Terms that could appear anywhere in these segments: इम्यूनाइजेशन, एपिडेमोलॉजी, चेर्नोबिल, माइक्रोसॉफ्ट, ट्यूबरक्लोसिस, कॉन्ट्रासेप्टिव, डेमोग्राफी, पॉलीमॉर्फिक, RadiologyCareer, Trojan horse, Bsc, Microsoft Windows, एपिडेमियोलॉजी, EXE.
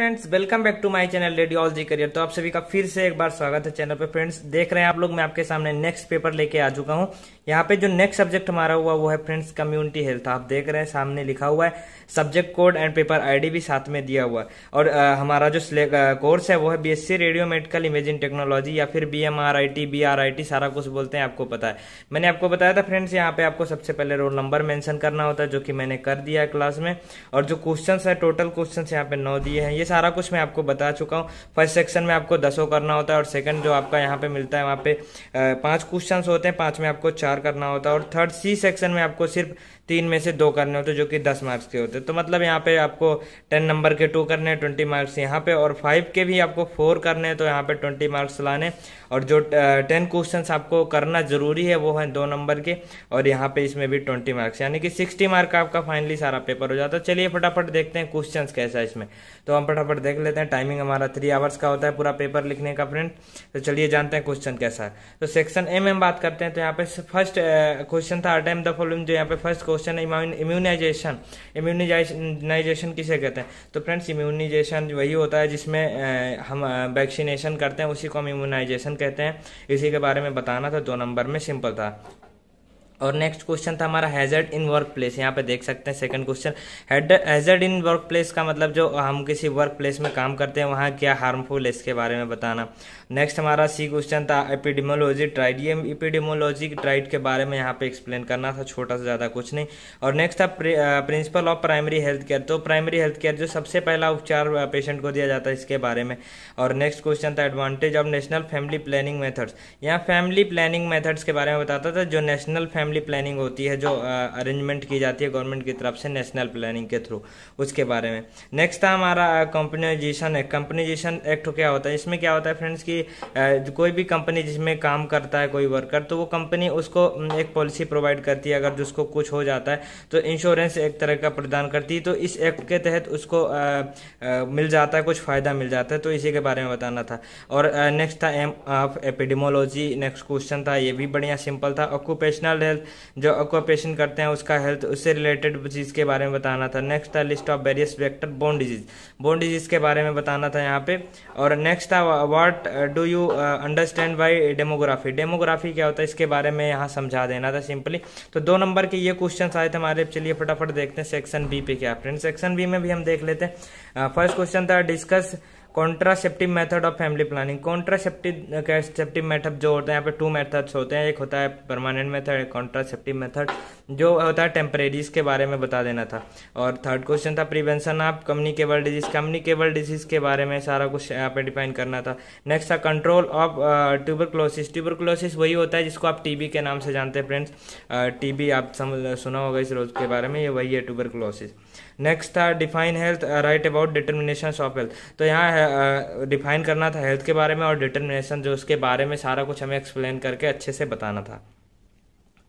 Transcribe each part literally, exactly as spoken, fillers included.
Friends welcome back to my channel radiology career. तो आप सभी का फिर से एक बार स्वागत है चैनल पे। फ्रेंड्स देख रहे हैं आप लोग, मैं आपके सामने नेक्स्ट पेपर लेके आ चुका हूँ। यहाँ पे जो नेक्स्ट सब्जेक्ट हमारा हुआ वो है फ्रेंड्स कम्युनिटी हेल्थ। आप देख रहे हैं सामने लिखा हुआ है, subject code and paper ID भी साथ में दिया हुआ है। और आ, हमारा जो कोर्स है वो है BSc radio medical imaging technology या फिर बीएमआरआईटी, बीआरआईटी सारा कुछ बोलते हैं, आपको पता है। मैंने आपको बताया था फ्रेंड्स, यहाँ पे आपको सबसे पहले रोल नंबर मेंशन करना होता है, जो कि मैंने कर दिया है क्लास में। और जो क्वेश्चन है, टोटल क्वेश्चन यहाँ पे नौ दिए हैं, ये सारा कुछ मैं आपको बता चुका हूँ। फर्स्ट सेक्शन में आपको दसों करना होता है, और सेकंड जो आपका यहाँ पे मिलता है वहाँ पे पांच क्वेश्चंस होते हैं, पांच में आपको चार करना होता है। और थर्ड सी सेक्शन में आपको सिर्फ तीन में से दो करने होते हैं, जो कि दस मार्क्स के होते हैं। तो मतलब यहाँ पे आपको टेन नंबर के टू करने हैं, ट्वेंटी मार्क्स यहाँ पे, और फाइव के भी आपको फोर करने हैं, तो यहाँ पे ट्वेंटी मार्क्स लाने। और जो टेन क्वेश्चन आपको करना जरूरी है वो है दो नंबर के, और यहाँ पे इसमें भी ट्वेंटी मार्क्स, यानी कि सिक्सटी मार्क का आपका फाइनली सारा पेपर हो जाता है। चलिए फटाफट देखते हैं क्वेश्चन कैसा है इसमें, तो हम फटाफट देख लेते हैं। टाइमिंग हमारा थ्री आवर्स का होता है पूरा पेपर लिखने का फ्रेंड। तो चलिए जानते हैं क्वेश्चन कैसा है। तो सेक्शन ए में हम बात करते हैं, तो यहाँ पे फर्स्ट क्वेश्चन था अटेम्प्ट द फॉलोइंग। जो यहाँ पे फर्स्ट क्वेश्चन है इम्यूनाइजेशन, इम्यूनाइजेशन किसे कहते हैं? तो फ्रेंड्स इम्यूनाइजेशन वही होता है जिसमें हम वैक्सीनेशन करते हैं, उसी को हम इम्यूनाइजेशन कहते हैं। इसी के बारे में बताना था, दो नंबर में सिंपल था। और नेक्स्ट क्वेश्चन था हमारा हैजर्ड इन वर्क प्लेस। यहाँ पे देख सकते हैं second question, hazard in work place का मतलब जो हम किसी वर्क प्लेस में काम करते हैं वहाँ क्या हार्मफुल है, इसके बारे में बताना। नेक्स्ट हमारा सी क्वेश्चन था एपिडेमोलॉजी ट्राइड। ये एपिडेमोलॉजी ट्राइड के बारे में यहाँ पे एक्सप्लेन करना था, छोटा सा, ज़्यादा कुछ नहीं। और नेक्स्ट था principle of primary health care. तो प्राइमरी हेल्थ केयर जो सबसे पहला उपचार पेशेंट को दिया जाता है, इसके बारे में। और नेक्स्ट क्वेश्चन था advantage of national family planning methods. यहाँ फैमिली प्लानिंग मेथड्स के बारे में बताता था, जो नेशनल फैमिली प्लानिंग होती है, जो अरेंजमेंट की जाती है गवर्नमेंट की तरफ से नेशनल प्लानिंग के थ्रू, उसके बारे में। नेक्स्ट था हमारा कंपनीजेशन एक्ट। कंपनीजेशन एक्ट क्या होता है? इसमें क्या होता है फ्रेंड्स कि uh, कोई भी कंपनी जिसमें काम करता है कोई वर्कर, तो वो कंपनी उसको एक पॉलिसी प्रोवाइड करती है, अगर जिसको कुछ हो जाता है तो इंश्योरेंस एक तरह का प्रदान करती है। तो इस एक्ट के तहत उसको uh, uh, मिल जाता है, कुछ फ़ायदा मिल जाता है, तो इसी के बारे में बताना था। और नेक्स्ट uh, था aim of एपिडेमोलॉजी। Next question था, ये भी बढ़िया सिंपल था, ऑक्यूपेशनल जो ऑक्यूपेशन करते हैं उसका हेल्थ, उससे रिलेटेड चीज के बारे में बताना था। नेक्स्ट था list of various vector borne disease, borne disease के बारे में बताना था यहाँ पे। और नेक्स्ट था what do you understand by डेमोग्राफी। डेमोग्राफी क्या होता है, इसके बारे में यहाँ समझा देना था सिंपली। तो दो नंबर के ये क्वेश्चन आए थे हमारे। चलिए फटाफट देखते हैं सेक्शन बी पे क्या। फ्रेंड्स सेक्शन बी में भी हम देख लेते हैं। फर्स्ट क्वेश्चन था discuss कॉन्ट्रासेप्टिव method of family planning. कॉन्ट्रासेप्टिव सेप्टिव मेथड जो होता है, यहाँ पे टू मेथड्स होते हैं, एक होता है परमानेंट मेथड, एक कॉन्ट्रासेप्टिव मेथड जो होता है टेम्परेरीज, के बारे में बता देना था। और थर्ड क्वेश्चन था prevention of communicable disease. Communicable disease के बारे में सारा कुछ यहाँ पे डिफाइन करना था। नेक्स्ट था कंट्रोल ऑफ ट्यूबरक्लोसिस। ट्यूबरक्लोसिस वही होता है जिसको आप टीबी के नाम से जानते हैं फ्रेंड्स, टीबी आप समझ सुना होगा इस रोज के बारे में, ये वही है ट्यूबरक्लोसिस। नेक्स्ट था define health, write about determination of health. तो यहाँ डिफाइन करना था हेल्थ के बारे में, और डिटर्मिनेशन जो उसके बारे में सारा कुछ हमें एक्सप्लेन करके अच्छे से बताना था।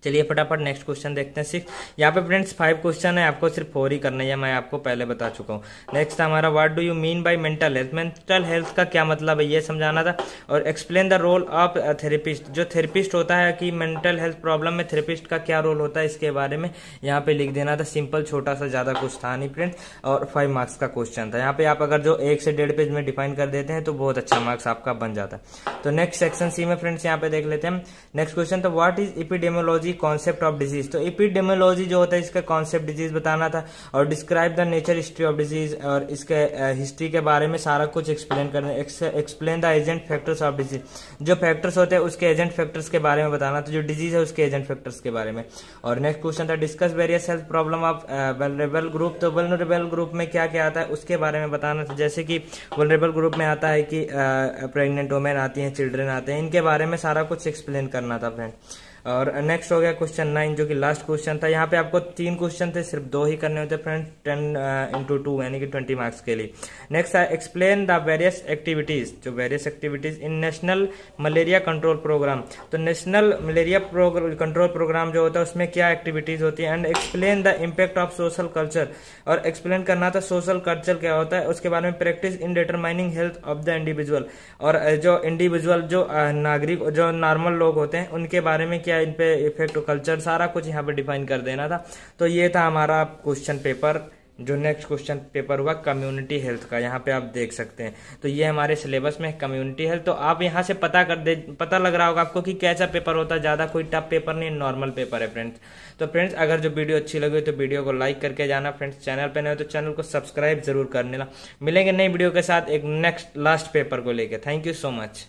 चलिए फटाफट नेक्स्ट क्वेश्चन देखते हैं सिक्स। यहाँ पे फ्रेंड्स फाइव क्वेश्चन है, आपको सिर्फ फोर ही करना है, मैं आपको पहले बता चुका हूँ। नेक्स्ट हमारा what do you mean by mental health. Mental health का क्या मतलब है ये समझाना था। और explain the role of therapist. जो थेरेपिस्ट होता है कि मेंटल हेल्थ प्रॉब्लम में थेरेपिस्ट का क्या रोल होता है, इसके बारे में यहाँ पे लिख देना था, सिंपल, छोटा सा, ज़्यादा कुछ था नहीं फ्रेंड्स। और फाइव मार्क्स का क्वेश्चन था। यहाँ पे आप अगर जो एक से डेढ़ पेज में डिफाइन कर देते हैं तो बहुत अच्छा मार्क्स आपका बन जाता है। तो नेक्स्ट सेक्शन सी में फ्रेंड्स यहाँ पे देख लेते हैं। नेक्स्ट क्वेश्चन तो what is एपिडेमियोलॉजी concept of disease. तो एपिडेमियोलॉजी जो होता है इसका कॉन्सेप्ट डिजीज बताना था। और describe the nature history of disease, और इसके हिस्ट्री के बारे में सारा कुछ एक्सप्लेन करना। Explain the agent factors of disease, जो फैक्टर्स होते हैं उसके एजेंट फैक्टर्स के बारे में बताना था, जो डिजीज है उसके एजेंट फैक्टर्स के बारे में। और नेक्स्ट क्वेश्चन था discuss various health problem of vulnerable group. तो वल्नरेबल ग्रुप में क्या क्या आता है उसके बारे में बताना था, जैसे कि वल्नरेबल ग्रुप में आता है कि प्रेग्नेंट वुमेन आती हैं, चिल्ड्रन आते हैं, इनके बारे में सारा कुछ एक्सप्लेन करना था फ्रेंड। और नेक्स्ट हो गया क्वेश्चन नाइन, जो कि लास्ट क्वेश्चन था। यहाँ पे आपको तीन क्वेश्चन थे, सिर्फ दो ही करने होते फ्रेंड, टेन इंटू टू यानी कि ट्वेंटी मार्क्स के लिए। नेक्स्ट है एक्सप्लेन द वेरियस एक्टिविटीज, जो various activities in national malaria control programme. तो नेशनल मलेरिया कंट्रोल प्रोग्राम जो होता है उसमें क्या एक्टिविटीज होती है। And explain the impact of social culture, और एक्सप्लेन करना था सोशल कल्चर क्या होता है, उसके बारे में। Practice in determining health of the individual, और जो इंडिविजुअल जो नागरिक जो नॉर्मल लोग होते हैं उनके बारे में क्या इन पे इफेक्ट कल्चर, सारा कुछ यहाँ पे डिफाइन कर देना था। तो ये था हमारा क्वेश्चन पेपर जो नेक्स्ट क्वेश्चन पेपर हुआ कम्युनिटी हेल्थ का, यहाँ पे आप देख सकते हैं। तो ये हमारे सिलेबस में कम्युनिटी हेल्थ, तो आप यहाँ से पता कर दे पता लग रहा होगा आपको कि कैसा पेपर होता है, ज़्यादा कोई टफ पेपर नहीं, नॉर्मल पेपर है फ्रेंड्स। तो फ्रेंड्स अगर जो वीडियो अच्छी लगी तो वीडियो को लाइक करके जाना फ्रेंड्स, चैनल पर नहीं हो तो चैनल को सब्सक्राइब जरूर कर लेना। मिलेंगे नई वीडियो के साथ एक नेक्स्ट लास्ट पेपर को लेकर। Thank you so much.